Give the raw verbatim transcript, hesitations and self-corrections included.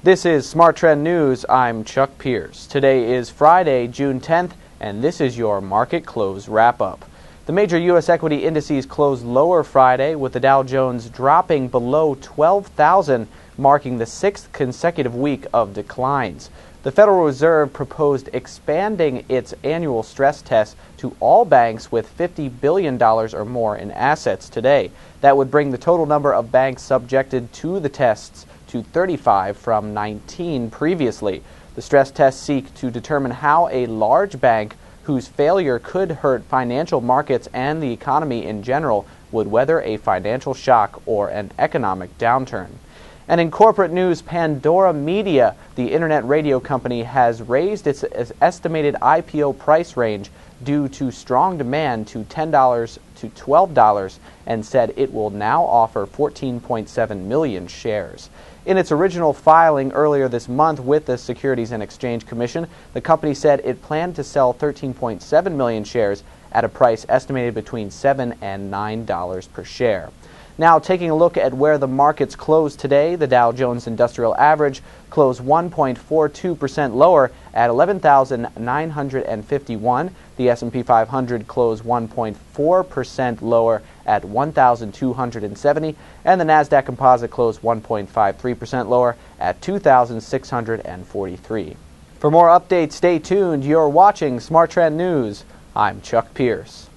This is Smart Trend News. I'm Chuck Pierce. Today is Friday, June tenth, and this is your market close wrap-up. The major U S equity indices closed lower Friday, with the Dow Jones dropping below twelve thousand, marking the sixth consecutive week of declines. The Federal Reserve proposed expanding its annual stress test to all banks with fifty billion dollars or more in assets today. That would bring the total number of banks subjected to the tests to thirty-five from nineteen previously. The stress tests seek to determine how a large bank whose failure could hurt financial markets and the economy in general would weather a financial shock or an economic downturn. And in corporate news, Pandora Media, the internet radio company, has raised its estimated I P O price range due to strong demand to ten dollars to twelve dollars and said it will now offer fourteen point seven million shares. In its original filing earlier this month with the Securities and Exchange Commission, the company said it planned to sell thirteen point seven million shares at a price estimated between seven and nine dollars per share. Now, taking a look at where the markets closed today, the Dow Jones Industrial Average closed one point four two percent lower at eleven thousand nine hundred fifty-one. The S and P five hundred closed one point four percent lower at one thousand two hundred seventy. And the Nasdaq Composite closed one point five three percent lower at two thousand six hundred forty-three. For more updates, stay tuned. You're watching Smart Trend News. I'm Chuck Pierce.